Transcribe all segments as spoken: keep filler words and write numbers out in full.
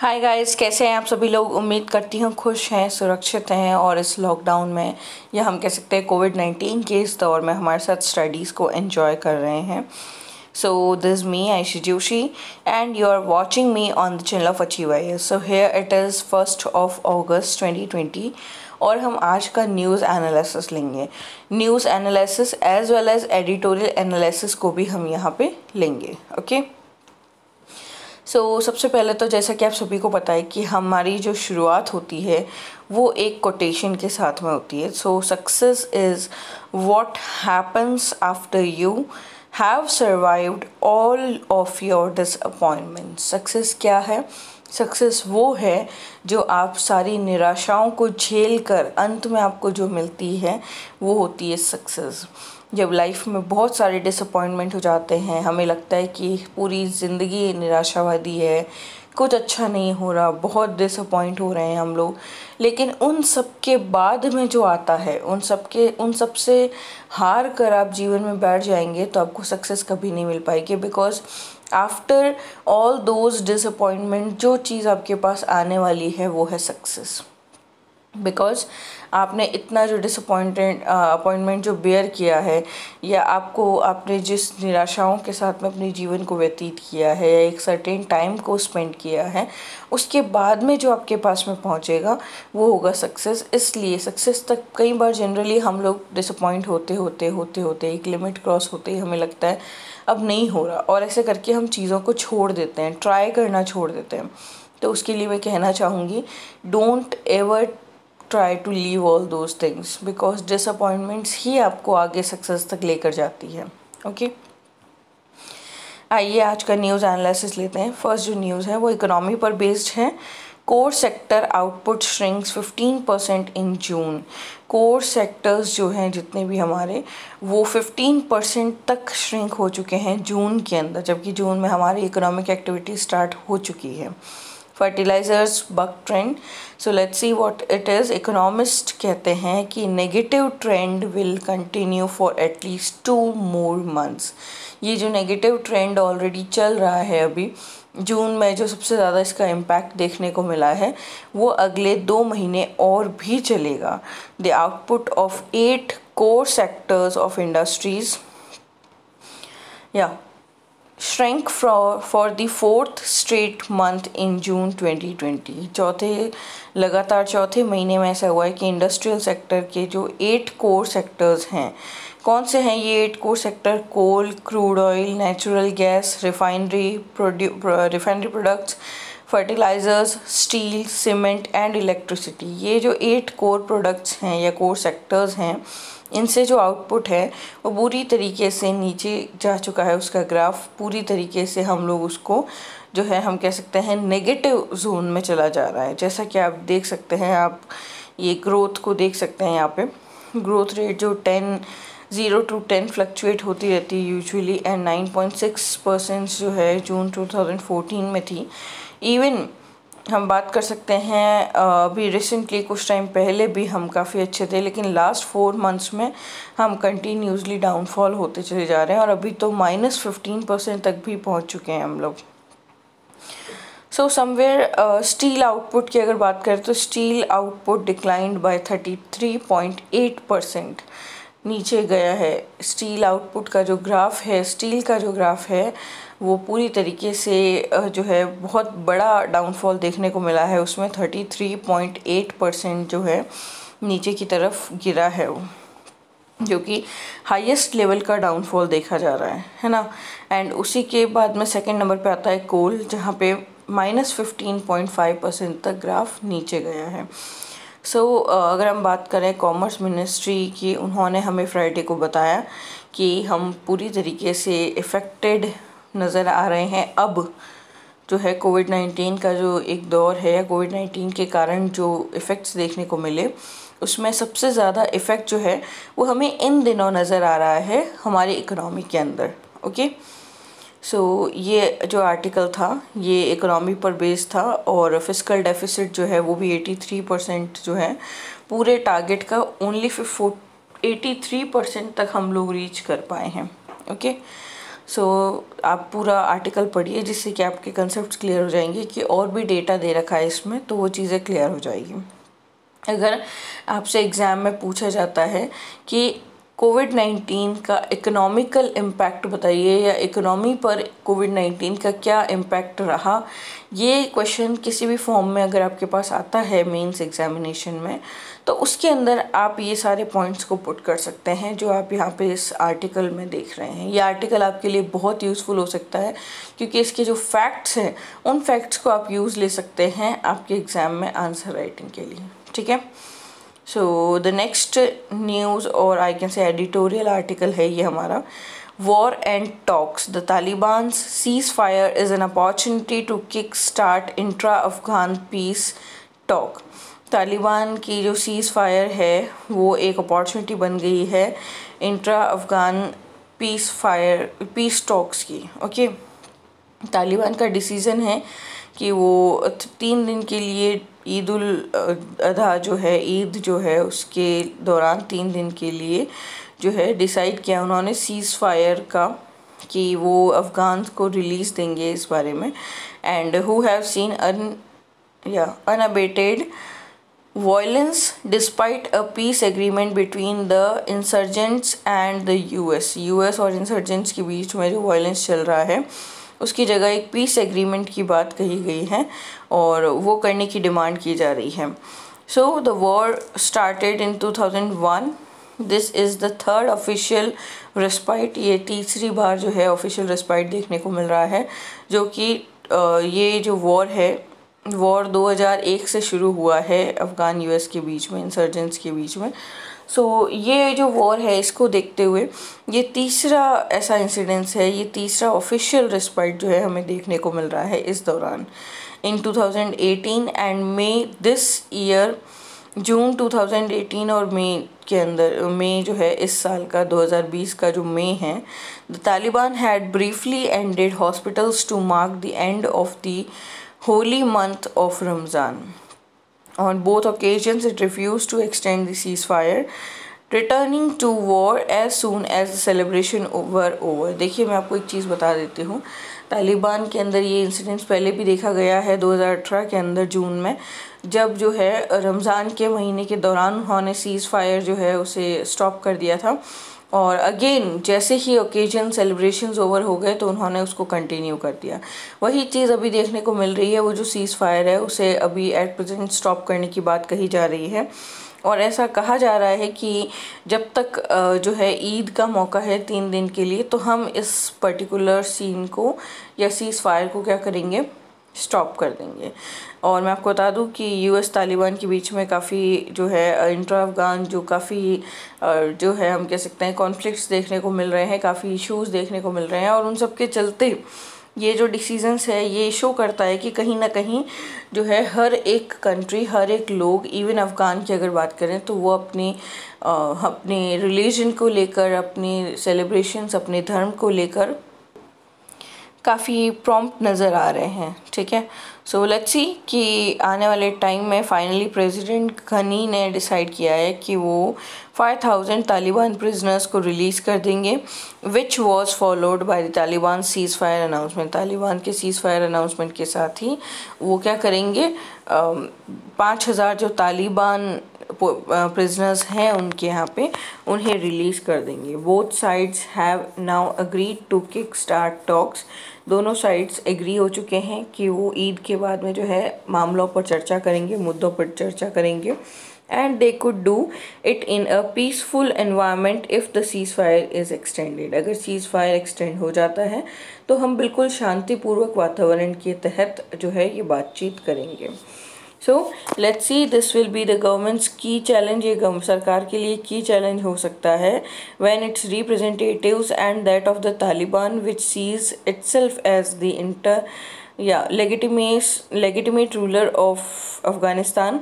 Hi guys, कैसे हैं आप सभी लोग। उम्मीद करती हूँ खुश हैं, सुरक्षित हैं। और इस लॉकडाउन में या हम कह सकते हैं कोविड नाइन्टीन के इस दौर में हमारे साथ स्टडीज़ को एंजॉय कर रहे हैं। So this me Ayushi Joshi and you are watching me on the channel of achieve I A S. So here it is first of August twenty twenty और हम आज का न्यूज़ एनालिसिस लेंगे। News analysis as well as editorial analysis को भी हम यहाँ पे लेंगे। Okay okay? सो so, सबसे पहले तो जैसा कि आप सभी को पता है कि हमारी जो शुरुआत होती है वो एक कोटेशन के साथ में होती है। So success is what happens after you have survived all of your disappointment. Success क्या है? सक्सेस वो है जो आप सारी निराशाओं को झेल कर अंत में आपको जो मिलती है वो होती है सक्सेस। जब लाइफ में बहुत सारे डिसअपॉइंटमेंट हो जाते हैं, हमें लगता है कि पूरी ज़िंदगी निराशावादी है, कुछ अच्छा नहीं हो रहा, बहुत डिसअपॉइंट हो रहे हैं हम लोग, लेकिन उन सब के बाद में जो आता है, उन सब के उन सब से हार कर आप जीवन में बैठ जाएंगे तो आपको सक्सेस कभी नहीं मिल पाएगी। Because after all those disappointment जो चीज़ आपके पास आने वाली है वो है सक्सेस। बिकॉज़ आपने इतना जो डिसअपॉइंटेड अपॉइंटमेंट जो बेयर किया है, या आपको आपने जिस निराशाओं के साथ में अपने जीवन को व्यतीत किया है, या एक सर्टेन टाइम को स्पेंड किया है, उसके बाद में जो आपके पास में पहुंचेगा वो होगा सक्सेस। इसलिए सक्सेस तक कई बार जनरली हम लोग डिसअपॉइंट होते होते होते होते एक लिमिट क्रॉस होते ही हमें लगता है अब नहीं हो रहा, और ऐसे करके हम चीज़ों को छोड़ देते हैं, ट्राई करना छोड़ देते हैं। तो उसके लिए मैं कहना चाहूँगी, don't ever try to leave all those things, because disappointments ही आपको आगे सक्सेस तक लेकर जाती है। ओके, आइए आज का न्यूज़ एनालिसिस लेते हैं। फर्स्ट जो न्यूज़ है वो इकोनॉमी पर बेस्ड है। Core sector output shrinks fifteen percent in June. Core sectors जो हैं जितने भी हमारे, वो फिफ्टीन परसेंट तक श्रिंक हो चुके हैं जून के अंदर, जबकि जून में हमारी इकोनॉमिक एक्टिविटी स्टार्ट हो चुकी है। Fertilisers buck trend, so let's see what it is. Economist कहते हैं कि negative trend will continue for at least two more months. ये जो नेगेटिव ट्रेंड ऑलरेडी चल रहा है, अभी जून में जो सबसे ज़्यादा इसका इम्पैक्ट देखने को मिला है, वो अगले दो महीने और भी चलेगा। The output of eight core sectors of industries या shrank for the fourth straight month in June twenty twenty. चौथे लगातार चौथे महीने में ऐसा हुआ है कि इंडस्ट्रियल सेक्टर के जो एट कोर सेक्टर्स हैं, कौन से हैं ये eight core sector? Coal, crude oil, natural gas, refinery refinery products, fertilisers, steel, cement and electricity. ये जो एट कोर प्रोडक्ट्स हैं या कोर सेक्टर्स हैं, इनसे जो आउटपुट है वो पूरी तरीके से नीचे जा चुका है। उसका ग्राफ पूरी तरीके से हम लोग उसको जो है हम कह सकते हैं नेगेटिव जोन में चला जा रहा है। जैसा कि आप देख सकते हैं, आप ये ग्रोथ को देख सकते हैं। यहाँ पे ग्रोथ रेट जो ten zero to ten fluctuate होती रहती है usually, and nine point six percent जो है जून टू थाउजेंड फोर्टीन में थी। इवन हम बात कर सकते हैं अभी रिसेंटली कुछ टाइम पहले भी हम काफ़ी अच्छे थे, लेकिन लास्ट फोर मंथ्स में हम कंटिन्यूसली डाउनफॉल होते चले जा रहे हैं और अभी तो माइनस फिफ्टीन परसेंट तक भी पहुंच चुके हैं हम लोग। सो समवेयर स्टील आउटपुट की अगर बात करें तो steel output declined by thirty three point eight percent नीचे गया है। स्टील आउटपुट का जो ग्राफ है, स्टील का जो ग्राफ है, वो पूरी तरीके से जो है बहुत बड़ा डाउनफॉल देखने को मिला है। उसमें thirty three point eight percent जो है नीचे की तरफ गिरा है, वो जो कि हाईएस्ट लेवल का डाउनफॉल देखा जा रहा है, है ना। एंड उसी के बाद में सेकंड नंबर पे आता है कोल, जहाँ पे minus fifteen point five percent तक ग्राफ नीचे गया है। सो so, अगर हम बात करें कॉमर्स मिनिस्ट्री की, उन्होंने हमें फ्राइडे को बताया कि हम पूरी तरीके से इफ़ेक्टेड नज़र आ रहे हैं। अब जो है कोविड नाइन्टीन का जो एक दौर है या कोविड नाइन्टीन के कारण जो इफ़ेक्ट्स देखने को मिले, उसमें सबसे ज़्यादा इफ़ेक्ट जो है वो हमें इन दिनों नज़र आ रहा है हमारी इकोनॉमी के अंदर। ओके, सो so, ये जो आर्टिकल था ये इकोनॉमी पर बेस्ड था, और फिस्कल डेफिसिट जो है वो भी एटी थ्री परसेंट जो है पूरे टारगेट का ओनली एटी थ्री परसेंट तक हम लोग रीच कर पाए हैं। ओके, सो आप पूरा आर्टिकल पढ़िए जिससे कि आपके कंसेप्ट्स क्लियर हो जाएंगे कि और भी डेटा दे रखा है इसमें, तो वो चीज़ें क्लियर हो जाएगी। अगर आपसे एग्ज़ाम में पूछा जाता है कि कोविड नाइन्टीन का इकोनॉमिकल इम्पैक्ट बताइए या इकोनॉमी पर कोविड नाइन्टीन का क्या इम्पैक्ट रहा, ये क्वेश्चन किसी भी फॉर्म में अगर आपके पास आता है मेंस एग्जामिनेशन में, तो उसके अंदर आप ये सारे पॉइंट्स को पुट कर सकते हैं जो आप यहाँ पे इस आर्टिकल में देख रहे हैं। ये आर्टिकल आपके लिए बहुत यूज़फुल हो सकता है क्योंकि इसके जो फैक्ट्स हैं उन फैक्ट्स को आप यूज़ ले सकते हैं आपके एग्ज़ाम में आंसर राइटिंग के लिए। ठीक है, सो द नेक्स्ट न्यूज़ और I can say editorial article है ये हमारा, war and talks the तालिबान्स cease fire is an opportunity to kick start intra Afghan peace talk. Taliban की जो सीज़ फायर है वो एक अपॉर्चुनिटी बन गई है intra Afghan peace fire peace talks की। Okay okay? तालिबान का डिसीज़न है कि वो तीन दिन के लिए ईद उल अधा जो है ईद जो है उसके दौरान तीन दिन के लिए जो है डिसाइड किया उन्होंने सीज़ फायर का कि वो अफ़गान को रिलीज़ देंगे इस बारे में। And who have seen an या unabated violence despite a peace agreement between the insurgents and the US. US और इंसर्जेंट्स के बीच में जो वायलेंस चल रहा है उसकी जगह एक पीस एग्रीमेंट की बात कही गई है और वो करने की डिमांड की जा रही है। So the war started in two thousand one, this is the third official respite. ये तीसरी बार जो है ऑफिशियल रेस्पाइट देखने को मिल रहा है, जो कि ये जो वॉर है वॉर दो हज़ार एक से शुरू हुआ है अफ़गान यूएस के बीच में, इंसर्जेंट्स के बीच में। सो so, ये जो वॉर है इसको देखते हुए ये तीसरा ऐसा इंसिडेंस है, ये तीसरा ऑफिशियल रेस्पाइट जो है हमें देखने को मिल रहा है इस दौरान। In two thousand eighteen and May this year, June two thousand eighteen और मई के अंदर, मई जो है इस साल का दो हज़ार बीस का जो मई है, the Taliban had briefly ended hospitals to mark the end of the holy month of Ramzan. On both occasions, it refused to extend the ceasefire, returning to war as soon as the celebration were over. देखिए मैं आपको एक चीज़ बता देती हूँ, तालिबान के अंदर ये इंसिडेंट्स पहले भी देखा गया है दो हज़ार अठारह के अंदर जून में, जब जो है रमज़ान के महीने के दौरान उन्होंने सीज़ फायर जो है उसे स्टॉप कर दिया था और अगेन जैसे ही ओकेजन सेलिब्रेशंस ओवर हो गए तो उन्होंने उसको कंटिन्यू कर दिया। वही चीज़ अभी देखने को मिल रही है, वो जो सीज़ फायर है उसे अभी एट प्रेजेंट स्टॉप करने की बात कही जा रही है और ऐसा कहा जा रहा है कि जब तक जो है ईद का मौका है तीन दिन के लिए तो हम इस पर्टिकुलर सीन को या सीज़ फायर को क्या करेंगे, स्टॉप कर देंगे। और मैं आपको बता दूं कि यूएस तालिबान के बीच में काफ़ी जो है इंट्रा अफगान जो काफ़ी जो है हम कह सकते हैं कॉन्फ्लिक्ट्स देखने को मिल रहे हैं, काफ़ी इश्यूज़ देखने को मिल रहे हैं और उन सब के चलते ये जो डिसीजंस है ये शो करता है कि कहीं ना कहीं जो है हर एक कंट्री, हर एक लोग, इवन अफ़गान की अगर बात करें तो वो अपनी आ, अपने रिलीजन को लेकर, अपनी सेलिब्रेशंस, अपने धर्म को लेकर काफ़ी प्रॉम्प्ट नज़र आ रहे हैं। ठीक है, सो लेट्स सी कि आने वाले टाइम में फाइनली प्रेसिडेंट घनी ने डिसाइड किया है कि वो फाइव थाउजेंड तालिबान प्रिजनर्स को रिलीज़ कर देंगे, which was followed by the Taliban cease fire announcement. Taliban के सीज़ फायर अनाउंसमेंट के साथ ही वो क्या करेंगे, पाँच हज़ार जो तालिबान प्रिजनर्स हैं उनके यहाँ पे उन्हें रिलीज़ कर देंगे। Both sides have now agreed to kick start talks. दोनों साइड्स एग्री हो चुके हैं कि वो ईद के बाद में जो है मामलों पर चर्चा करेंगे, मुद्दों पर चर्चा करेंगे and they could do it in a peaceful environment if the cease fire is extended. अगर सीज़ फायर एक्सटेंड हो जाता है तो हम बिल्कुल शांतिपूर्वक वातावरण के तहत जो है ये बातचीत करेंगे। So let's see, this will be the government's key challenge. ये सरकार के लिए की चैलेंज हो सकता है when it's representatives and that of the Taliban which sees itself as the inter या legitimate legitimate ruler of Afghanistan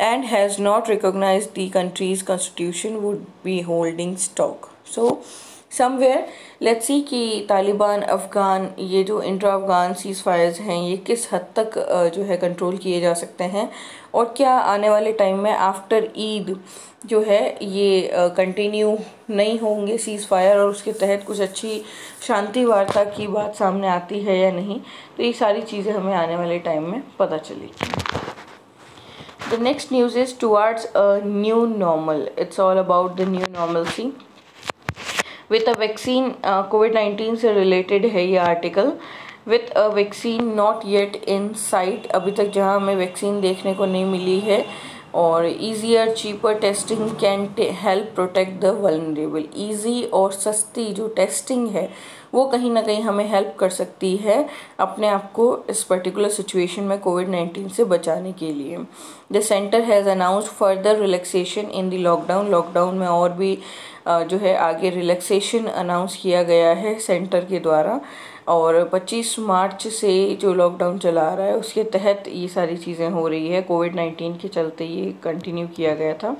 and has not recognise the country's constitution would be holding stock. So somewhere let's see कि तालिबान अफ़गान ये जो intra Afghan seize Fyers हैं ये किस हद तक जो है कंट्रोल किए जा सकते हैं और क्या आने वाले टाइम में आफ्टर ईद जो है ये कंटिन्यू नहीं होंगे सीज़ फायर और उसके तहत कुछ अच्छी शांति वार्ता की बात सामने आती है या नहीं। तो ये सारी चीज़ें हमें आने वाले टाइम में पता चलेगी। The next news is towards a new normal. It's all about the new normalcy. With a vaccine, uh, COVID nineteen से related है ये article. With a vaccine not yet in sight. अभी तक जहाँ हमें वैक्सीन देखने को नहीं मिली है और easier, cheaper testing can help protect the vulnerable. Easy और सस्ती जो testing है वो कहीं ना कहीं हमें हेल्प कर सकती है अपने आप को इस पर्टिकुलर सिचुएशन में कोविड नाइन्टीन से बचाने के लिए। The centre has announced further relaxation in the lockdown. Lockdown में और भी जो है आगे रिलैक्सेशन अनाउंस किया गया है सेंटर के द्वारा और पच्चीस मार्च से जो लॉकडाउन चला आ रहा है उसके तहत ये सारी चीज़ें हो रही है। कोविड नाइन्टीन के चलते ये कंटिन्यू किया गया था।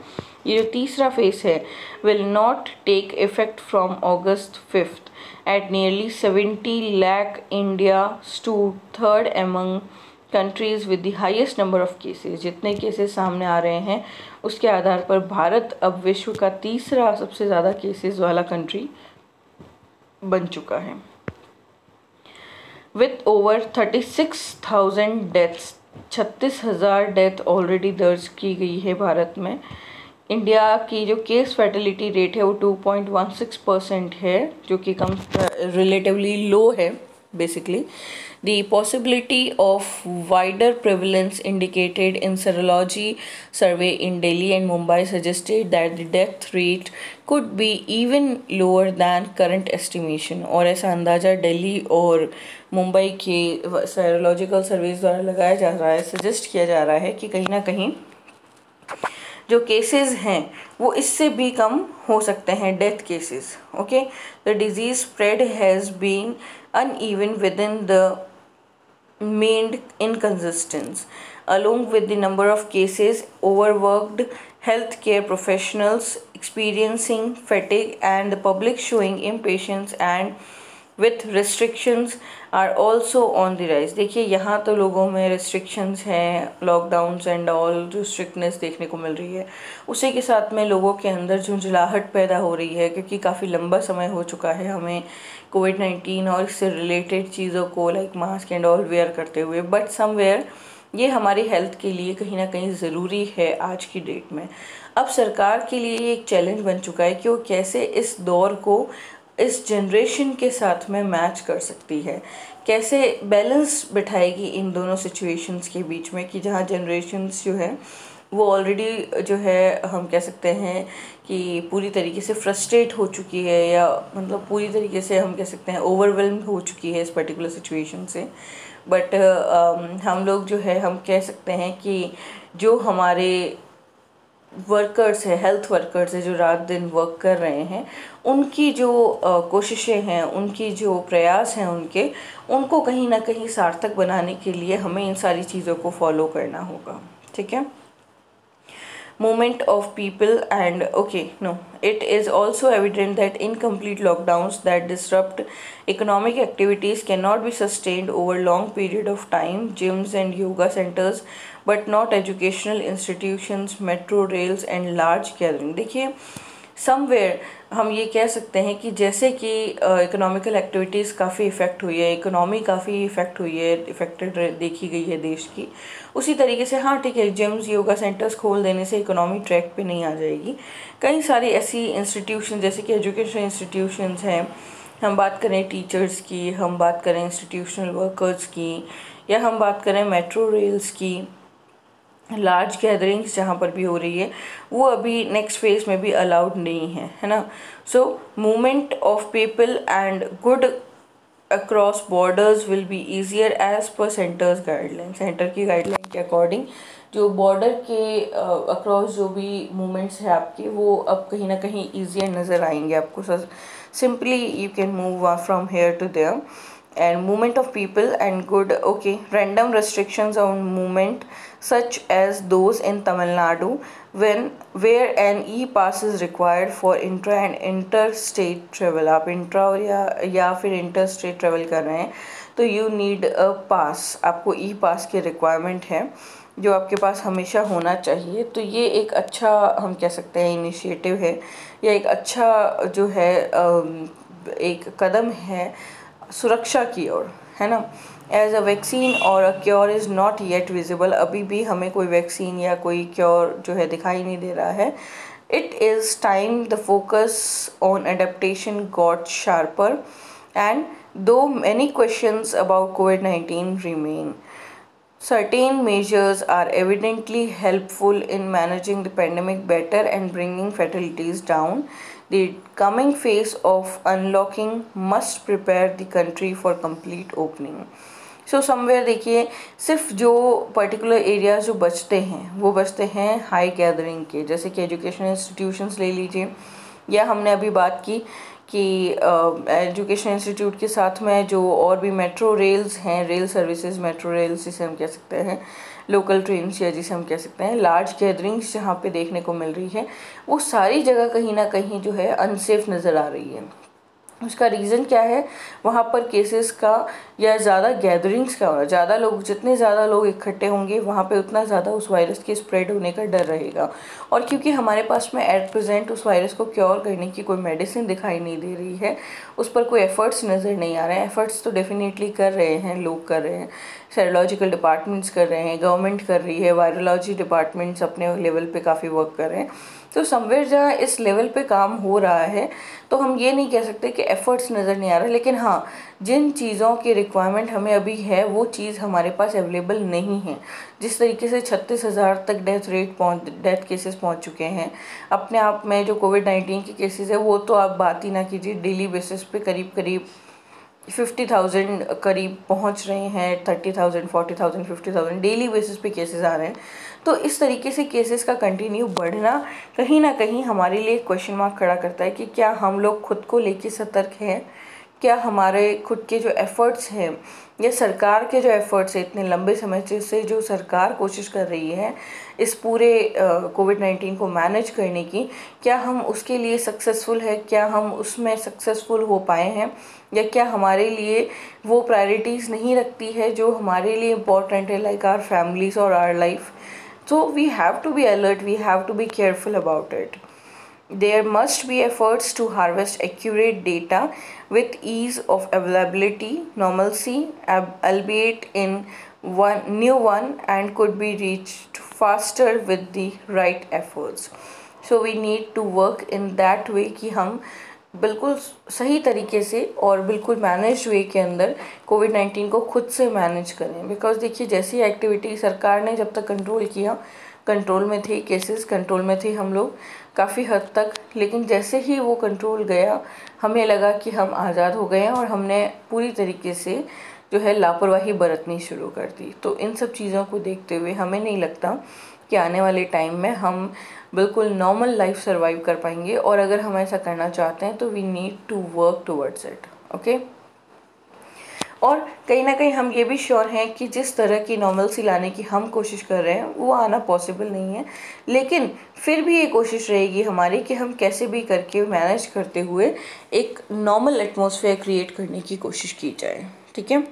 ये जो तीसरा फेस है will not take effect from August fifth at nearly seventy lakh India stood third among countries with the highest number of cases. जितने केसेस सामने आ रहे हैं उसके आधार पर भारत अब विश्व का तीसरा सबसे ज़्यादा केसेस वाला कंट्री बन चुका है। With over thirty-six thousand deaths, छत्तीस हज़ार डेथ ऑलरेडी दर्ज की गई है भारत में। इंडिया की जो केस फैटिलिटी रेट है वो two point one six percent है जो कि कम रिलेटिवली लो है। Basically the possibility of wider prevalence indicated in serology survey in Delhi and Mumbai suggested that the death rate could be even lower than current estimation. और ऐसा अंदाज़ा दिल्ली और मुंबई के सेरोलॉजिकल सर्वेज द्वारा लगाया जा रहा है, सजेस्ट किया जा रहा है कि कहीं ना कहीं जो केसेस हैं वो इससे भी कम हो सकते हैं death cases. Okay the disease spread has been uneven within the main inconsistence along with the number of cases overworked health care professionals experiencing fatigue and the public showing impatience and with restrictions are also on the rise. देखिए यहाँ तो लोगों में restrictions हैं, lockdowns and all जो strictness देखने को मिल रही है उसी के साथ में लोगों के अंदर झुंझलाहट पैदा हो रही है क्योंकि काफ़ी लंबा समय हो चुका है हमें कोविड नाइन्टीन और इससे रिलेटेड चीज़ों को like mask and all wear करते हुए। बट समवेयर ये हमारी हेल्थ के लिए कहीं ना कहीं ज़रूरी है आज की डेट में। अब सरकार के लिए ये एक चैलेंज बन चुका है कि वो कैसे इस दौर को इस जनरेशन के साथ में मैच कर सकती है, कैसे बैलेंस बिठाएगी इन दोनों सिचुएशंस के बीच में कि जहाँ जनरेशन्स जो है वो ऑलरेडी जो है हम कह सकते हैं कि पूरी तरीके से फ्रस्ट्रेट हो चुकी है या मतलब पूरी तरीके से हम कह सकते हैं ओवरवेल्म हो चुकी है इस पर्टिकुलर सिचुएशन से। बट uh, हम लोग जो है हम कह सकते हैं कि जो हमारे वर्कर्स है, हेल्थ वर्कर्स है जो रात दिन वर्क कर रहे हैं, उनकी जो कोशिशें हैं, उनकी जो प्रयास हैं उनके, उनको कहीं ना कहीं सार्थक बनाने के लिए हमें इन सारी चीज़ों को फॉलो करना होगा। ठीक है movement of people and okay no it is also evident that incomplete lockdowns that disrupt economic activities can not be sustained over long period of time. Gyms and yoga centres but not educational institutions, metro rails and large gathering. देखिए somewhere हम ये कह सकते हैं कि जैसे कि economical activities काफ़ी इफ़ेक्ट हुई है, इकोनॉमी काफ़ी इफ़ेक्ट हुई है, इफ़ेक्टेड देखी गई है देश की, उसी तरीके से हाँ ठीक है जिम्स योगा सेंटर्स खोल देने से इकोनॉमी ट्रैक पे नहीं आ जाएगी। कई सारी ऐसी इंस्टीट्यूशन जैसे कि एजुकेशन इंस्टीट्यूशंस हैं, हम बात करें टीचर्स की, हम बात करें इंस्टीट्यूशनल वर्कर्स की, या हम बात करें मेट्रो रेल्स की, लार्ज गैदरिंग्स जहाँ पर भी हो रही है वो अभी नेक्स्ट फेज में भी अलाउड नहीं है, है ना। So movement of people and good across borders will be easier as per centre's guideline. Centre की गाइडलाइन के अकॉर्डिंग जो बॉर्डर के अक्रॉस uh, जो भी मूवमेंट्स हैं आपके वो अब कहीं ना कहीं ईजियर नज़र आएंगे आपको। Simply you can move from here to there and movement of people and good. Okay, random restrictions on movement such as those in Tamil Nadu when where an e-pass is required for intra and interstate travel. आप intra और या या फिर interstate travel कर रहे हैं तो you need a पास, आपको ई पास की रिक्वायरमेंट है जो आपके पास हमेशा होना चाहिए. तो ये एक अच्छा हम कह सकते हैं इनिशिएटिव है या एक अच्छा जो है एक कदम है सुरक्षा की ओर, है ना. एज अ वैक्सीन और a cure is not yet visible, अभी भी हमें कोई वैक्सीन या कोई क्योर जो है दिखाई नहीं दे रहा है. It is time the focus on adaptation got sharper and though many questions about COVID nineteen remain. Certain measures are evidently helpful in managing the pandemic better and bringing fatalities down. The coming phase of unlocking must prepare the country for complete opening. So somewhere देखिए सिर्फ जो particular areas जो बचते हैं वो बचते हैं high gathering के, जैसे कि educational institutions ले लीजिए, या हमने अभी बात की कि एजुकेशन uh, इंस्टीट्यूट के साथ में जो और भी मेट्रो रेल्स हैं, रेल सर्विसेज, मेट्रो रेल्स जिसे हम कह सकते हैं, लोकल ट्रेन्स या जिसे हम कह सकते हैं, लार्ज गैदरिंग्स जहाँ पे देखने को मिल रही है वो सारी जगह कहीं ना कहीं जो है अनसेफ नज़र आ रही है. उसका रीज़न क्या है, वहाँ पर केसेस का या ज़्यादा गैदरिंग्स का होना, ज़्यादा लोग, जितने ज़्यादा लोग इकट्ठे होंगे वहाँ पे उतना ज़्यादा उस वायरस के स्प्रेड होने का डर रहेगा. और क्योंकि हमारे पास में एट प्रेजेंट उस वायरस को क्योर करने की कोई मेडिसिन दिखाई नहीं दे रही है, उस पर कोई एफ़र्ट्स नज़र नहीं आ रहे हैं. एफ़र्ट्स तो डेफिनेटली कर रहे हैं, लोग कर रहे हैं, सेरोलॉजिकल डिपार्टमेंट्स कर रहे हैं, गवर्नमेंट कर रही है, वायरोलॉजी डिपार्टमेंट्स अपने लेवल पे काफ़ी वर्क कर रहे हैं. तो समवेयर जहाँ इस लेवल पे काम हो रहा है तो हम ये नहीं कह सकते कि एफ़र्ट्स नज़र नहीं आ रहे, लेकिन हाँ जिन चीज़ों की रिक्वायरमेंट हमें अभी है वो चीज़ हमारे पास अवेलेबल नहीं है. जिस तरीके से छत्तीस हज़ार तक डेथ रेट पहुँच डेथ केसेस पहुँच चुके हैं अपने आप में, जो कोविड नाइन्टीन के केसेस है वो तो आप बात ही ना कीजिए, डेली बेसिस पे करीब करीब फिफ्टी थाउजेंड करीब पहुंच रहे हैं, thirty thousand forty thousand fifty thousand daily basis पे केसेस आ रहे हैं. तो इस तरीके से केसेस का कंटिन्यू बढ़ना कहीं ना कहीं हमारे लिए क्वेश्चन मार्क खड़ा करता है कि क्या हम लोग खुद को लेके सतर्क हैं, क्या हमारे खुद के जो एफ़र्ट्स हैं या सरकार के जो एफ़र्ट्स हैं, इतने लंबे समय से जो सरकार कोशिश कर रही है इस पूरे कोविड नाइन्टीन को मैनेज करने की, क्या हम उसके लिए सक्सेसफुल है, क्या हम उसमें सक्सेसफुल हो पाए हैं, या क्या हमारे लिए वो प्रायोरिटीज़ नहीं रखती है जो हमारे लिए इम्पॉर्टेंट है, लाइक आवर फैमिलीज़ और our life. So we have to be alert, we have to be careful about it. There must be efforts to harvest accurate data with ease of availability, normalcy, albeit in one new one, and could be reached faster with the right efforts. So we need to work in that way कि हम बिल्कुल सही तरीके से और बिल्कुल manage वे के अंदर कोविड नाइन्टीन को खुद से मैनेज करें. बिकॉज देखिए जैसी एक्टिविटी सरकार ने जब तक कंट्रोल किया, कंट्रोल में थे केसेस, कंट्रोल में थे हम लोग काफ़ी हद तक, लेकिन जैसे ही वो कंट्रोल गया हमें लगा कि हम आज़ाद हो गए हैं और हमने पूरी तरीके से जो है लापरवाही बरतनी शुरू कर दी. तो इन सब चीज़ों को देखते हुए हमें नहीं लगता कि आने वाले टाइम में हम बिल्कुल नॉर्मल लाइफ सर्वाइव कर पाएंगे, और अगर हम ऐसा करना चाहते हैं तो we need to work towards it. Okay, और कहीं ना कहीं हम ये भी श्योर हैं कि जिस तरह की नॉर्मलसी लाने की हम कोशिश कर रहे हैं वो आना पॉसिबल नहीं है, लेकिन फिर भी ये कोशिश रहेगी हमारी कि हम कैसे भी करके मैनेज करते हुए एक नॉर्मल एटमॉस्फेयर क्रिएट करने की कोशिश की जाए. ठीक है,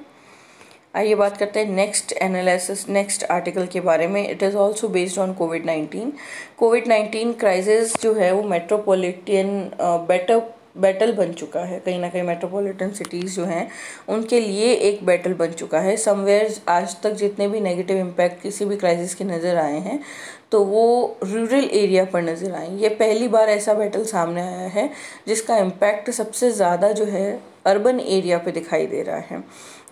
आइए बात करते हैं नेक्स्ट एनालिसिस, नेक्स्ट आर्टिकल के बारे में. It is also based on COVID nineteen. COVID nineteen crisis जो है वो मेट्रोपोलिटन बेटर बैटल बन चुका है, कहीं ना कहीं मेट्रोपॉलिटन सिटीज़ जो हैं उनके लिए एक बैटल बन चुका है. समवेयर आज तक जितने भी नेगेटिव इम्पैक्ट किसी भी क्राइसिस के नज़र आए हैं तो वो रूरल एरिया पर नज़र आए. ये पहली बार ऐसा बैटल सामने आया है जिसका इम्पैक्ट सबसे ज़्यादा जो है अर्बन एरिया पे दिखाई दे रहा है.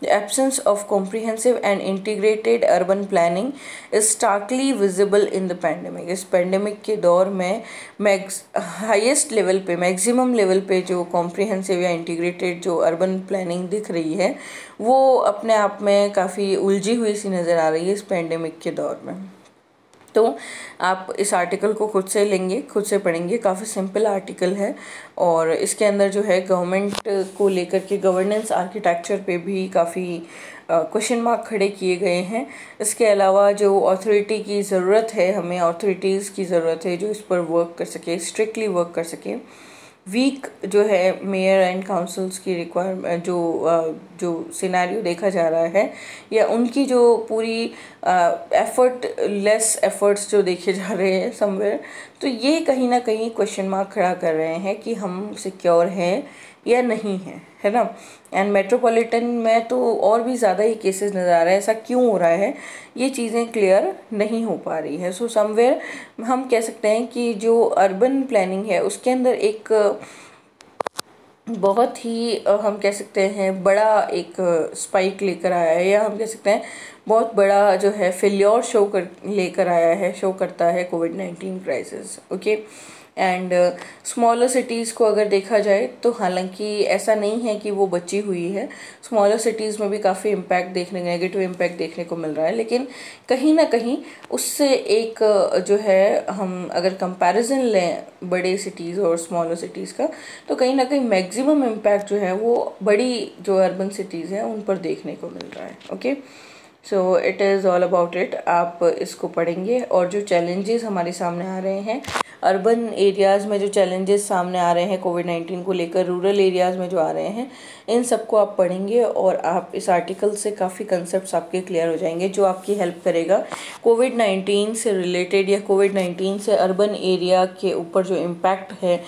The absence of comprehensive and integrated urban planning is starkly visible in the pandemic. इस पैंडेमिक के दौर में मैक्स हाईएस्ट लेवल पे, मैक्सिमम लेवल पे जो कॉम्प्रिहेंसिव या इंटीग्रेटेड जो अर्बन प्लानिंग दिख रही है वो अपने आप में काफ़ी उलझी हुई सी नज़र आ रही है इस पैंडेमिक के दौर में. तो आप इस आर्टिकल को खुद से लेंगे, खुद से पढ़ेंगे। काफ़ी सिंपल आर्टिकल है और इसके अंदर जो है गवर्नमेंट को लेकर के गवर्नेंस आर्किटेक्चर पे भी काफ़ी क्वेश्चन मार्क खड़े किए गए हैं। इसके अलावा जो ऑथोरिटी की ज़रूरत है, हमें ऑथोरिटीज़ की ज़रूरत है जो इस पर वर्क कर सके, स्ट्रिक्टली वर्क कर सके। वीक जो है मेयर एंड काउंसिल्स की रिक्वायरमेंट जो जो सिनेरियो देखा जा रहा है या उनकी जो पूरी एफर्ट लेस एफर्ट्स जो देखे जा रहे हैं समवेयर, तो ये कहीं ना कहीं क्वेश्चन मार्क खड़ा कर रहे हैं कि हम सिक्योर हैं या नहीं है, है ना। एंड मेट्रोपॉलिटन में तो और भी ज़्यादा ही केसेस नज़र आ रहा है। ऐसा क्यों हो रहा है, ये चीज़ें क्लियर नहीं हो पा रही है। सो समवेयर हम कह सकते हैं कि जो अर्बन प्लानिंग है उसके अंदर एक बहुत ही हम कह सकते हैं बड़ा एक स्पाइक लेकर आया है, या हम कह सकते हैं बहुत बड़ा जो है फेल्योर शो कर लेकर आया है, शो करता है COVID nineteen crisis. Okay, and smaller cities को अगर देखा जाए तो हालांकि ऐसा नहीं है कि वो बची हुई है, स्मॉलर सिटीज़ में भी काफ़ी इम्पैक्ट देखने, नेगेटिव इम्पैक्ट देखने को मिल रहा है, लेकिन कहीं ना कहीं उससे एक जो है हम अगर कंपैरिजन लें बड़े सिटीज़ और स्मॉलर सिटीज़ का, तो कहीं ना कहीं मैक्सिमम इम्पैक्ट जो है वो बड़ी जो अर्बन सिटीज़ हैं उन पर देखने को मिल रहा है। Okay, so it is all about it. आप इसको पढ़ेंगे और जो चैलेंजेस हमारे सामने आ रहे हैं अर्बन एरियाज़ में, जो चैलेंजेस सामने आ रहे हैं कोविड नाइन्टीन को लेकर रूरल एरियाज़ में जो आ रहे हैं, इन सबको आप पढ़ेंगे और आप इस आर्टिकल से काफ़ी कंसेप्ट्स आपके क्लियर हो जाएंगे जो आपकी हेल्प करेगा कोविड नाइन्टीन से रिलेटेड या कोविड नाइन्टीन से अर्बन एरिया के ऊपर जो इम्पैक्ट है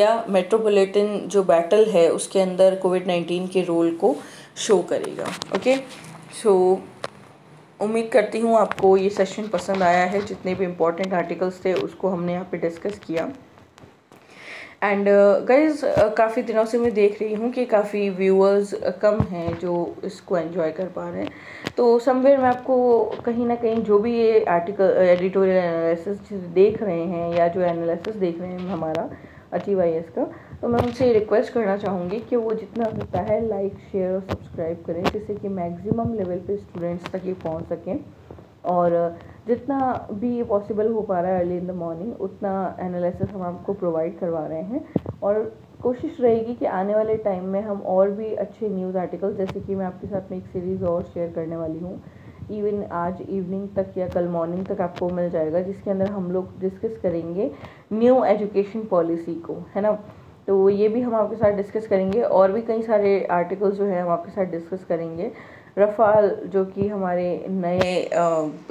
या मेट्रोपॉलिटन जो बैटल है उसके अंदर कोविड नाइन्टीन के रोल को शो करेगा। ओके, सो उम्मीद करती हूँ आपको ये सेशन पसंद आया है। जितने भी इम्पोर्टेंट आर्टिकल्स थे उसको हमने यहाँ पे डिस्कस किया। एंड गाइस uh, uh, काफ़ी दिनों से मैं देख रही हूँ कि काफ़ी व्यूअर्स uh, कम हैं जो इसको एंजॉय कर पा रहे हैं, तो समवेयर मैं आपको कहीं ना कहीं जो भी ये आर्टिकल एडिटोरियल एनालिसिस देख रहे हैं या जो एनालिसिस देख रहे हैं हमारा अचीव आई ए एस का, तो मैं उनसे रिक्वेस्ट करना चाहूँगी कि वो जितना हो सकता है लाइक शेयर और सब्सक्राइब करें, जिससे कि मैक्सिमम लेवल पे स्टूडेंट्स तक ये पहुँच सकें। और जितना भी ये पॉसिबल हो पा रहा है अर्ली इन द मॉर्निंग उतना एनालिसिस हम आपको प्रोवाइड करवा रहे हैं, और कोशिश रहेगी कि आने वाले टाइम में हम और भी अच्छे न्यूज़ आर्टिकल्स, जैसे कि मैं आपके साथ में एक सीरीज़ और शेयर करने वाली हूँ, इवन आज इवनिंग तक या कल मॉर्निंग तक आपको मिल जाएगा, जिसके अंदर हम लोग डिस्कस करेंगे न्यू एजुकेशन पॉलिसी को, है ना। तो ये भी हम आपके साथ डिस्कस करेंगे और भी कई सारे आर्टिकल्स जो है हम आपके साथ डिस्कस करेंगे। रफ़ाल जो कि हमारे नए आ,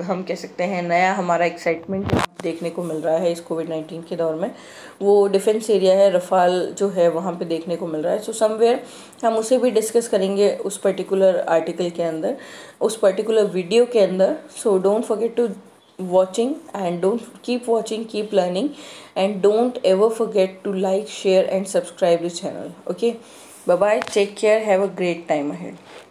हम कह सकते हैं नया हमारा एक्साइटमेंट देखने को मिल रहा है इस कोविड नाइन्टीन के दौर में, वो डिफेंस एरिया है, रफ़ाल जो है वहाँ पे देखने को मिल रहा है। सो समवेयर हम उसे भी डिस्कस करेंगे उस पर्टिकुलर आर्टिकल के अंदर, उस पर्टिकुलर वीडियो के अंदर। So don't forget to watching and don't keep watching, keep learning, and don't ever forget to like, share and subscribe the channel. Okay, bye bye, take care, have a great time ahead.